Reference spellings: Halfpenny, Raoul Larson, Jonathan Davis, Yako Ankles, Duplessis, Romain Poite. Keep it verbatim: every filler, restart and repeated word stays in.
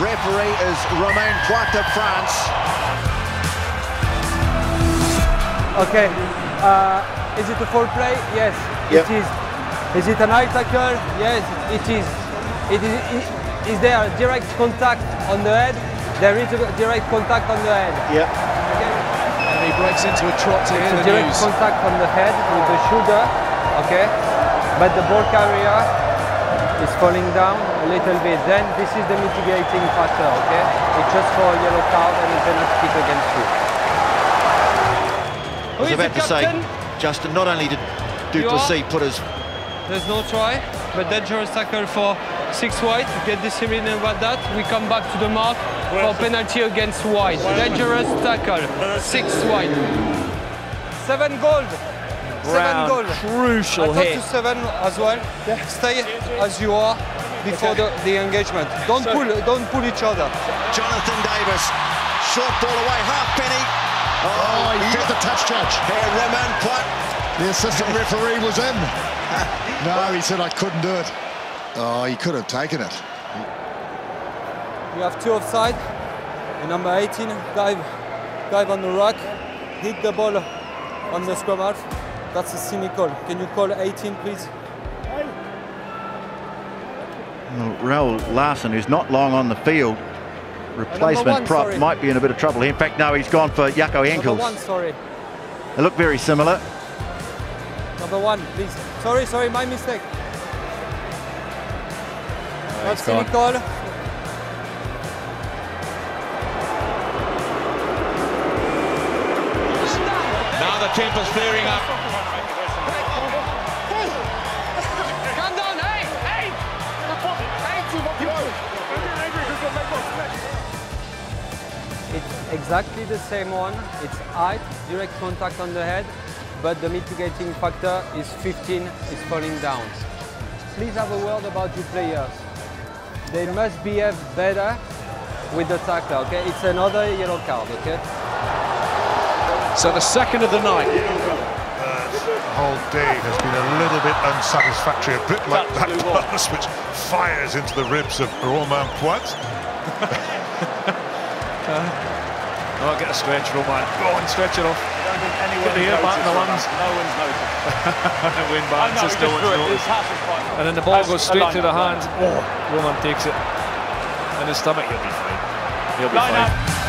Referee is Romain Poite of France. Okay, uh, is it a foul play? Yes, yep. It is. Is it an eye tackle? Yes, it is. It is, it, is there a direct contact on the head? There is a direct contact on the head. Yep. Okay. And he breaks into a trot to hear the direct news. Contact on the head with the shoulder. Okay. But the ball carrier is falling down a little bit. Then this is the mitigating factor. Okay. It's just for a yellow card and it's a penalty kick against you. I was about to say, Justin, not only did Duplessis put his... There's no try, but dangerous tackle for six white. Get disciplined about that. We come back to the mark. For penalty against white. Dangerous tackle. Six white. Seven gold. Seven gold. Crucial hit. I thought to seven as well. Stay as you are before okay. the, the engagement. Don't so, pull don't pull each other. Jonathan Davis. Short ball away. Halfpenny. Oh, oh he did the touch touch. Here, Romain Poite. The assistant referee was in. No, he said I couldn't do it. Oh, he could have taken it. We have two offside. The number eighteen dive, dive on the rack, hit the ball on the scrum half. That's a silly call. Can you call eighteen, please? Well, Raoul Larson, who's not long on the field, replacement one, prop sorry. might be in a bit of trouble. In fact, no, he's gone for Yako Ankles. One, sorry. They look very similar. Number one, please. Sorry, sorry, my mistake. Oh, not silly call. The temper's flaring up. Come down, hey, hey! It's exactly the same one. It's height, direct contact on the head, but the mitigating factor is fifteen, is falling down. Please have a word about your players. They must behave better with the tackler, okay? It's another yellow card, okay? So the second of the night. The whole day has been a little bit unsatisfactory, a bit like that pass which fires into the ribs of Romain Poite. uh, oh, get a stretch, Romain. Go on, stretch it off. Get the ear back in the lungs. No one's noticed. Win back, just no one's noticed. And then the ball goes straight through the hand. Oh, Romain takes it in his stomach. He'll be fine. He'll be fine.